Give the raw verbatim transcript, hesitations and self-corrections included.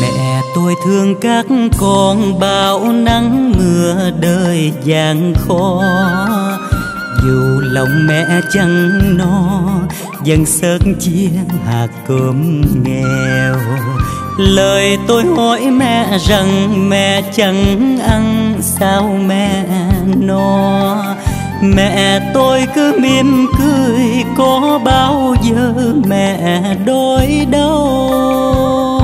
Mẹ tôi thương các con bao nắng mưa đời gian khó, dù lòng mẹ chẳng no vẫn sớt chia hạt cơm nghèo. Lời tôi hỏi mẹ rằng mẹ chẳng ăn sao mẹ no, mẹ tôi cứ mỉm cười có bao giờ mẹ đói đâu.